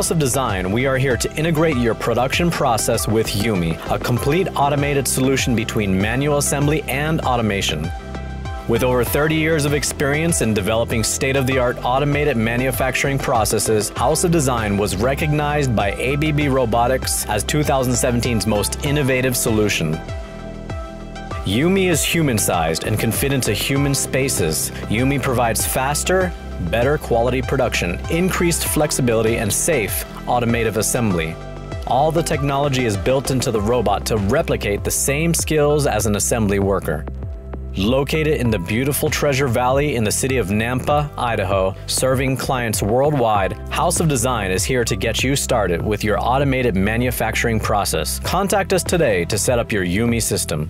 House of Design, we are here to integrate your production process with Yumi, a complete automated solution between manual assembly and automation. With over 30 years of experience in developing state-of-the-art automated manufacturing processes, House of Design was recognized by ABB Robotics as 2017's most innovative solution. Yumi is human-sized and can fit into human spaces. Yumi provides faster, better quality production, increased flexibility, and safe automated assembly. All the technology is built into the robot to replicate the same skills as an assembly worker. Located in the beautiful Treasure Valley in the city of Nampa, Idaho, serving clients worldwide, House of Design is here to get you started with your automated manufacturing process. Contact us today to set up your Yumi system.